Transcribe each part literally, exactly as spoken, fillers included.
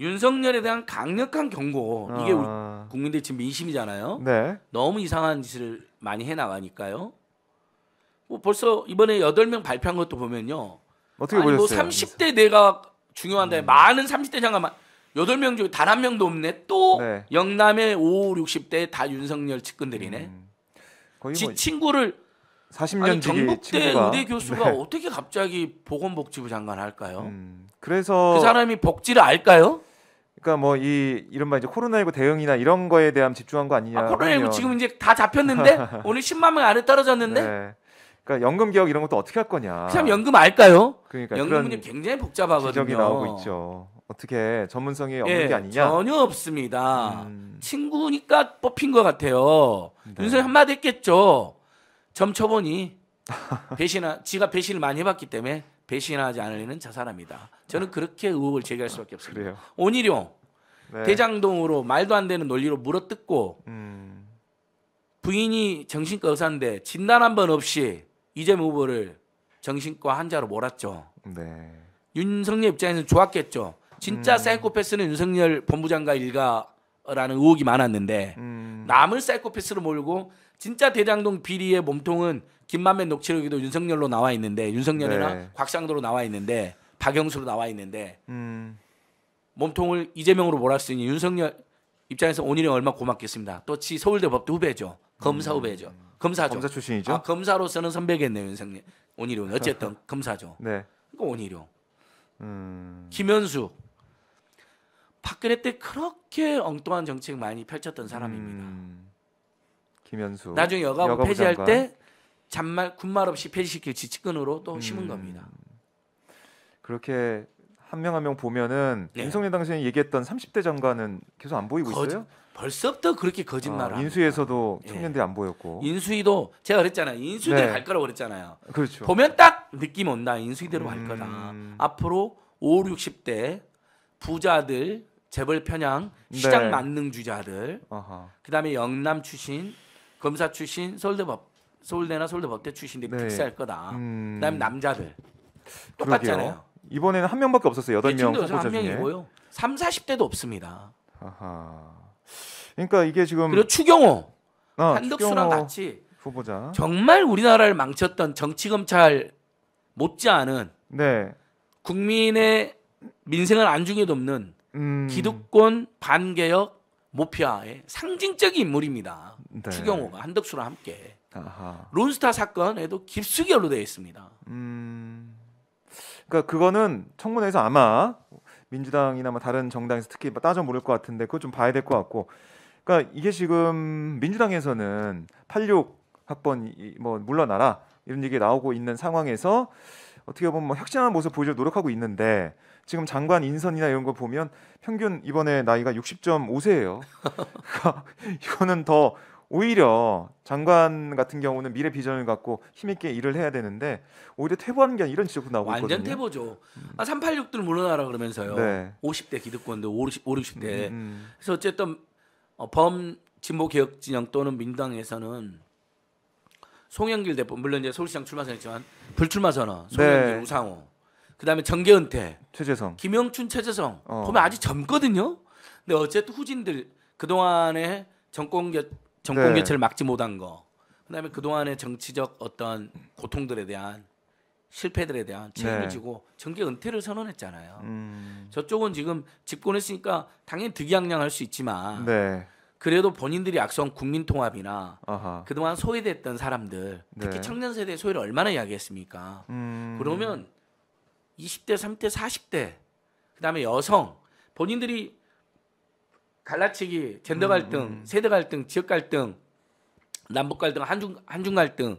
윤석열에 대한 강력한 경고. 이게 아... 국민들 지금 민심이잖아요. 네. 너무 이상한 짓을 많이 해나가니까요. 뭐 벌써 이번에 여덟 명 발표한 것도 보면요. 어떻게 아니, 보셨어요? 뭐 삼십 대 내가 중요한데 음. 많은 삼십 대 장관 여덟 명 중에 단 한 명도 없네. 또 네. 영남의 오십, 육십 대 다 윤석열 측근들이네. 음. 거의 지 뭐... 친구를 사십 년 전북대 의대 교수가 네. 어떻게 갑자기 보건복지부 장관 할까요? 음, 그래서 그 사람이 복지를 알까요? 그러니까 뭐 이 이른바 이제 코로나십구 대응이나 이런 거에 대한 집중한 거 아니냐? 아, 코로나십구 지금 이제 다 잡혔는데 오늘 십만 명 안에 떨어졌는데. 네. 그러니까 연금 개혁 이런 것도 어떻게 할 거냐? 그 사람 연금 알까요? 그러니까 연금 문제 굉장히 복잡하거든요. 지적이 나오고 있죠. 어떻게 전문성이 없는 예, 게 아니냐? 전혀 없습니다. 음... 친구니까 뽑힌 것 같아요. 네. 윤석열 한마디 했겠죠. 점쳐보니 배신하, 지가 배신을 많이 해봤기 때문에 배신하지 않으려는 저 사람이다. 저는 그렇게 의혹을 제기할 수밖에 없습니다. 그래요. 온일용 네. 대장동으로 말도 안 되는 논리로 물어뜯고 음. 부인이 정신과 의사인데 진단 한 번 없이 이재명 후보를 정신과 환자로 몰았죠. 네. 윤석열 입장에서는 좋았겠죠. 진짜 음. 사이코패스는 윤석열 본부장과 일가라는 의혹이 많았는데 음. 남을 사이코패스로 몰고 진짜 대장동 비리의 몸통은 김만배 녹취록에도 윤석열로 나와 있는데 윤석열이나 네. 곽상도로 나와 있는데 박영수로 나와 있는데 음. 몸통을 이재명으로 몰았으니 윤석열 입장에서 온일용 얼마 고맙겠습니다. 또 지 서울대 법대 후배죠. 검사 후배죠. 음. 검사죠. 검사 출신이죠. 아, 검사로서는 선배겠네요. 윤석열. 온일용 어쨌든 검사죠. 네. 그러니까 온일용. 음. 김현수. 박근혜 때 그렇게 엉뚱한 정책 많이 펼쳤던 사람입니다. 음. 김현수. 나중에 여가부, 여가부 폐지할 장관. 때 잔말 군말 없이 폐지시킬 지치근으로 또 심은 음. 겁니다. 그렇게 한 명 한 명 보면은 네. 윤석열 당시에 얘기했던 삼십 대 장관은 계속 안 보이고 거짓, 있어요? 벌써부터 그렇게 거짓말을 아, 인수위에서도 청년들이 예. 안 보였고 인수위도 제가 그랬잖아요. 인수위대로 네. 갈 거라고 그랬잖아요. 그렇죠. 보면 딱 느낌 온다. 인수위대로 음. 갈 거다. 앞으로 오십, 육십 대 부자들 재벌 편향, 시장 네. 만능주의자들, 그 다음에 영남 출신, 검사 출신, 서울대 법, 서울대나 서울대 법대 출신들이 네. 픽스할 거다. 음... 그 다음에 남자들. 똑같잖아요. 이번에는 한 명밖에 없었어요. 여덟 명 후보자 중에. 명이고요. 삼, 사십 대도 없습니다. 아하. 그러니까 이게 지금. 그리고 추경호, 어, 한덕수랑 추경호 같이 후보자. 정말 우리나라를 망쳤던 정치검찰 못지않은 네. 국민의 민생을 안중에도 없는 음... 기득권 반개혁 모피아의 상징적인 인물입니다. 네. 추경호가 한덕수랑 함께 아하. 론스타 사건에도 깊숙이 연루되어 있습니다. 음... 그러니까 그거는 청문회에서 아마 민주당이나 뭐 다른 정당에서 특히 따져 모를 것 같은데 그거 좀 봐야 될 것 같고, 그러니까 이게 지금 민주당에서는 팔십육 학번 뭐 물러나라 이런 얘기 나오고 있는 상황에서 어떻게 보면 뭐 혁신하는 모습 보여주려 노력하고 있는데. 지금 장관 인선이나 이런 거 보면 평균 이번에 나이가 육십 점 오 세예요. 이거는 더 오히려 장관 같은 경우는 미래 비전을 갖고 힘있게 일을 해야 되는데 오히려 퇴보하는 게 아니라 이런 지적도 나오고 있거든요. 완전 퇴보죠. 아, 삼팔육들 물러나라 그러면서요. 네. 오십 대 기득권도 오십, 오십 대. 음. 그래서 어쨌든 범 진보 개혁 진영 또는 민당에서는 송영길 대표 물론 이제 서울시장 출마 선언했지만 불출마 선언. 송영길 네. 우상호. 그다음에 정계 은퇴, 최재성, 김영춘, 최재성 어. 보면 아직 젊거든요. 근데 어쨌든 후진들 그동안의 정권개 정권개체를 네. 막지 못한 거, 그다음에 그동안의 정치적 어떤 고통들에 대한 실패들에 대한 책임을 네. 지고 정계 은퇴를 선언했잖아요. 음. 저쪽은 지금 집권했으니까 당연히 득양양할 수 있지만 네. 그래도 본인들이 악성 국민통합이나 아하. 그동안 소외됐던 사람들, 특히 네. 청년 세대의 소외를 얼마나 이야기했습니까? 음. 그러면 이십 대, 삼십 대, 사십 대 그다음에 여성 본인들이 갈라치기, 젠더 갈등, 음, 음. 세대 갈등, 지역 갈등, 남북 갈등, 한중 한중 갈등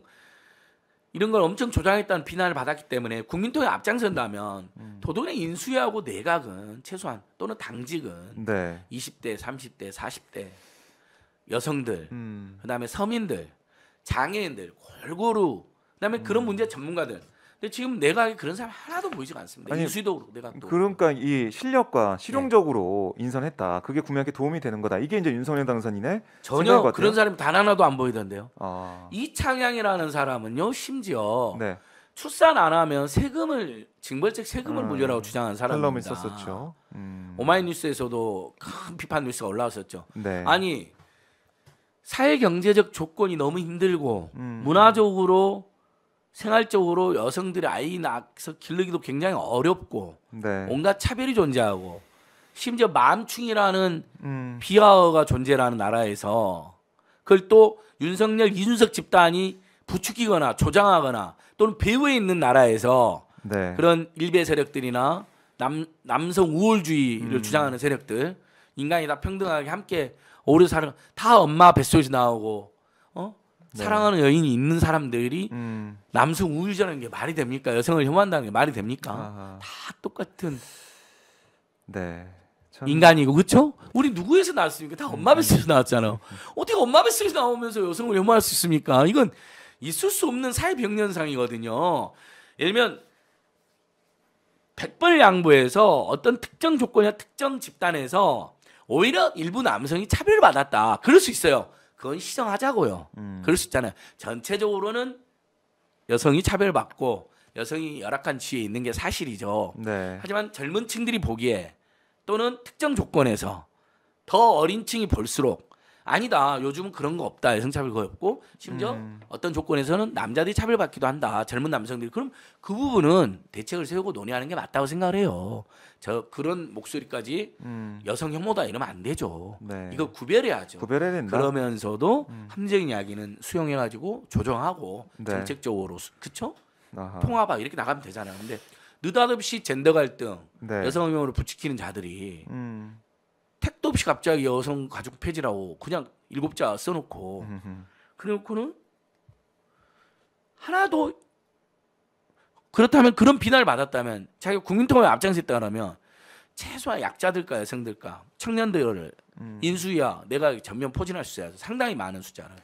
이런 걸 엄청 조장했다는 비난을 받았기 때문에 국민통합에 앞장선다면 음. 도덕의 인수위하고 내각은 최소한 또는 당직은 네. 이십 대, 삼십 대, 사십 대 여성들 음. 그다음에 서민들, 장애인들 골고루 그다음에 음. 그런 문제 전문가들 근데 지금 내가 그런 사람 하나도 보이지가 않습니다. 아니, 인수위도 그렇고 내가 또 그러니까 이 실력과 실용적으로 네. 인선했다. 그게 구매하기에 도움이 되는 거다. 이게 이제 윤석열 당선인의 전혀 그런 사람이 단 하나도 안 보이던데요. 아. 이창양이라는 사람은요 심지어 네. 출산 안 하면 세금을 징벌적 세금을 음, 물려라고 주장한 사람입니다. 있었었죠. 음. 오마이뉴스에서도 큰 비판 뉴스가 올라왔었죠. 네. 아니 사회 경제적 조건이 너무 힘들고 음. 문화적으로 생활적으로 여성들이 아이 낳아서 기르기도 굉장히 어렵고 네. 온갖 차별이 존재하고 심지어 맘충이라는 음. 비하어가 존재하는 나라에서 그걸 또 윤석열, 이준석 집단이 부추기거나 조장하거나 또는 배후에 있는 나라에서 네. 그런 일베 세력들이나 남, 남성 우월주의를 음. 주장하는 세력들 인간이 다 평등하게 함께 오래 살아 다 엄마 뱃속에서 나오고 어? 네. 사랑하는 여인이 있는 사람들이 음. 남성 우유자라는 게 말이 됩니까? 여성을 혐오한다는 게 말이 됩니까? 아하. 다 똑같은 네. 참... 인간이고 그렇죠? 우리 누구에서 나왔습니까? 다 엄마 뱃속에서 나왔잖아요. 어떻게 엄마 뱃속에서 나오면서 여성을 혐오할 수 있습니까? 이건 있을 수 없는 사회병련상이거든요. 예를 들면 백 번을 양보해서 어떤 특정 조건이나 특정 집단에서 오히려 일부 남성이 차별을 받았다. 그럴 수 있어요. 그건 시정하자고요. 음. 그럴 수 있잖아요. 전체적으로는 여성이 차별받고 여성이 열악한 지위에 있는 게 사실이죠. 네. 하지만 젊은 층들이 보기에 또는 특정 조건에서 더 어린 층이 볼수록 아니다. 요즘은 그런 거 없다. 여성차별 거의 없고 심지어 음. 어떤 조건에서는 남자들이 차별받기도 한다. 젊은 남성들이. 그럼 그 부분은 대책을 세우고 논의하는 게 맞다고 생각을 해요. 저 그런 목소리까지 음. 여성 혐오다 이러면 안 되죠. 네. 이거 구별해야죠. 구별해야 된다. 그러면서도 음. 합리적인 이야기는 수용해가지고 조정하고 네. 정책적으로 그쵸? 아하. 통합하고 이렇게 나가면 되잖아요. 근데 느닷없이 젠더 갈등, 네. 여성 혐오를 부추기는 자들이 음. 택도 없이 갑자기 여성 가족 폐지라고 그냥 일곱자 써놓고 그래놓고는 하나도 그렇다면 그런 비난을 받았다면 자기가 국민통합에 앞장섰다면 최소한 약자들과 여성들과 청년들을 음. 인수위야 내가 전면 포진할 수 있어요. 상당히 많은 숫자를.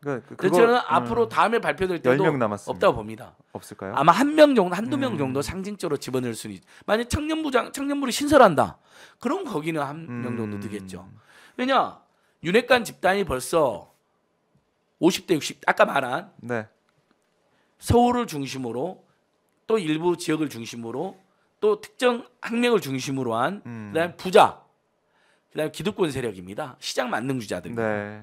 그러니까 그거, 저는 음, 앞으로 다음에 발표될 때도 없다고 봅니다. 없을까요? 아마 한 명 정도, 한두 명 음. 정도 상징적으로 집어넣을 수는 있죠. 만약 청년부장, 청년부를 신설한다. 그럼 거기는 한 명 음. 정도 되겠죠. 왜냐, 윤핵관 집단이 벌써 오십 대, 육십 대, 아까 말한 네. 서울을 중심으로 또 일부 지역을 중심으로 또 특정 학력을 중심으로 한 음. 그다음에 부자, 그다음에 기득권 세력입니다. 시장 만능주자들. 네.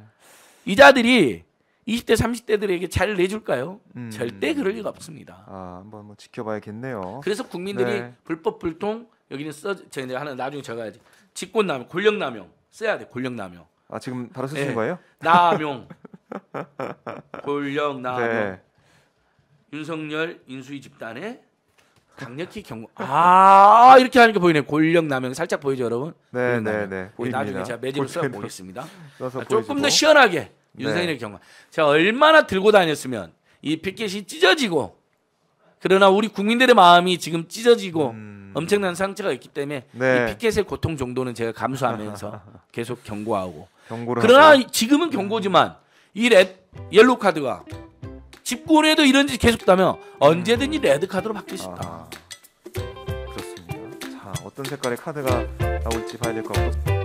이 자들이 이십 대, 삼십 대들에게 잘 내줄까요? 음. 절대 그럴 리가 없습니다. 아, 한번 뭐 지켜봐야겠네요. 그래서 국민들이 네. 불법 불통 여기는 써 제가 하나 나중에 제가 해야지. 직권남용, 권력남용 써야 돼. 권력남용. 아 지금 바로 쓰시는 네. 거예요? 남용, 권력남용. 네. 윤석열 인수위 집단에 강력히 경고. 아 이렇게 하니까 보이네. 권력남용 살짝 보이죠, 여러분? 네네네. 네, 네. 나중에 제가 매집을 써 보겠습니다. 아, 조금 더 시원하게. 윤석열의 네. 경우 제가 얼마나 들고 다녔으면 이 피켓이 찢어지고 그러나 우리 국민들의 마음이 지금 찢어지고 음... 엄청난 상처가 있기 때문에 네. 이 피켓의 고통 정도는 제가 감수하면서 계속 경고하고 그러나 하죠. 지금은 경고지만 이 레드, 옐로우 카드가 집권에도 이런 짓이 계속다면 언제든지 레드 카드로 바뀔 수 있다. 아, 그렇습니다. 자, 어떤 색깔의 카드가 나올지 봐야 될 것 같고